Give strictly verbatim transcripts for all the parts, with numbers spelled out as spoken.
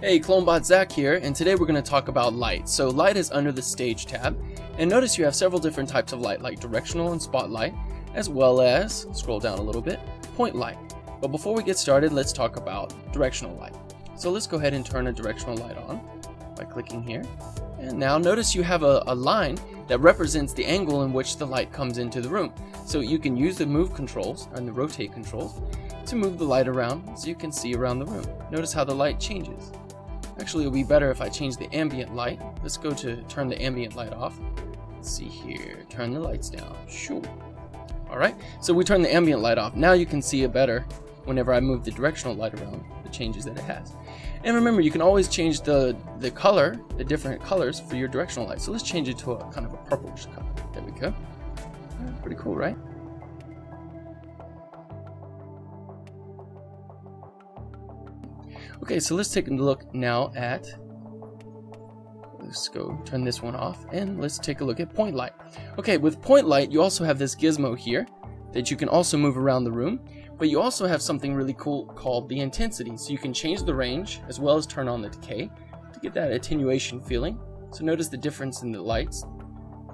Hey, CloneBot Zach here, and today we're going to talk about light. So light is under the stage tab, and notice you have several different types of light, like directional and spotlight, as well as, scroll down a little bit, point light. But before we get started, let's talk about directional light. So let's go ahead and turn a directional light on by clicking here. And now notice you have a, a line that represents the angle in which the light comes into the room. So you can use the move controls and the rotate controls to move the light around so you can see around the room. Notice how the light changes. Actually, it'll be better if I change the ambient light. Let's go to turn the ambient light off. Let's see here, turn the lights down. Sure. All right, so we turn the ambient light off. Now you can see it better whenever I move the directional light around, the changes that it has. And remember, you can always change the, the color, the different colors for your directional light. So let's change it to a kind of a purplish color. There we go. Pretty cool, right? Okay, so let's take a look now at, let's go turn this one off, and let's take a look at point light. Okay, with point light, you also have this gizmo here that you can also move around the room, but you also have something really cool called the intensity. So you can change the range as well as turn on the decay to get that attenuation feeling. So notice the difference in the lights,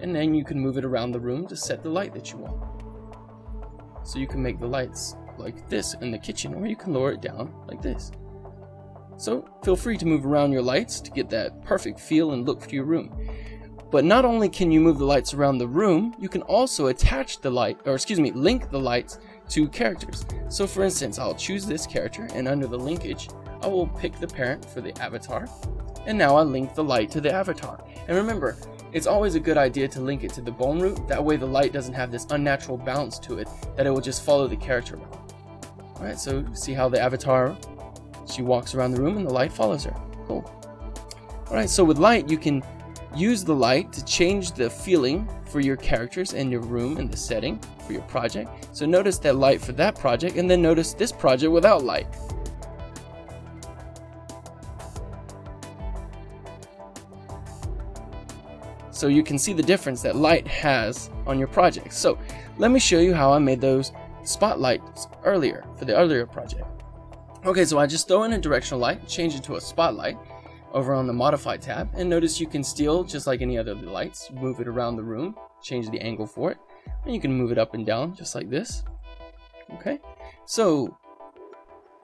and then you can move it around the room to set the light that you want. So you can make the lights like this in the kitchen, or you can lower it down like this. So feel free to move around your lights to get that perfect feel and look for your room. But not only can you move the lights around the room, you can also attach the light, or excuse me, link the lights to characters. So for instance, I'll choose this character, and under the linkage, I will pick the parent for the avatar. And now I link the light to the avatar. And remember, it's always a good idea to link it to the bone root. That way the light doesn't have this unnatural bounce to it, that it will just follow the character around. All right, so see how the avatar, she walks around the room and the light follows her. Cool. Alright, so with light, you can use the light to change the feeling for your characters and your room and the setting for your project. So notice that light for that project, and then notice this project without light. So you can see the difference that light has on your project. So let me show you how I made those spotlights earlier for the earlier project. Okay, so I just throw in a directional light, change it to a spotlight over on the modify tab, and notice you can still, just like any other lights, move it around the room, change the angle for it, and you can move it up and down just like this. Okay, so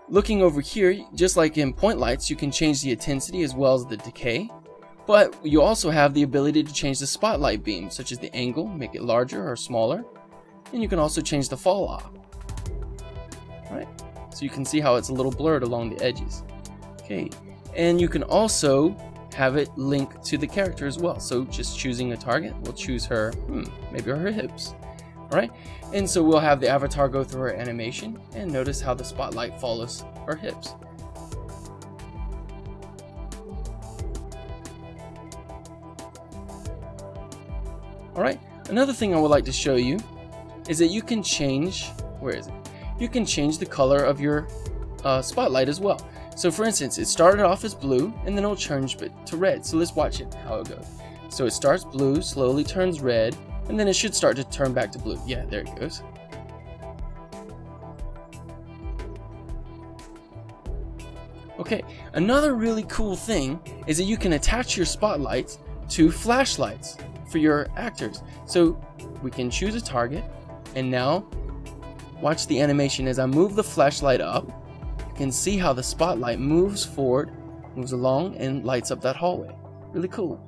looking over here, just like in point lights, you can change the intensity as well as the decay, but you also have the ability to change the spotlight beam, such as the angle, make it larger or smaller, and you can also change the fall off. All right. So you can see how it's a little blurred along the edges. Okay, and you can also have it link to the character as well. So just choosing a target, we'll choose her, hmm, maybe her hips, all right? And so we'll have the avatar go through her animation, and notice how the spotlight follows her hips. All right, another thing I would like to show you is that you can change, where is it? You can change the color of your uh, spotlight as well. So for instance, it started off as blue, and then it'll change to red. So let's watch it, how it goes. So it starts blue, slowly turns red, and then it should start to turn back to blue. Yeah, there it goes. Okay, another really cool thing is that you can attach your spotlights to flashlights for your actors. So we can choose a target, and now watch the animation as I move the flashlight up. You can see how the spotlight moves forward, moves along, and lights up that hallway. Really cool.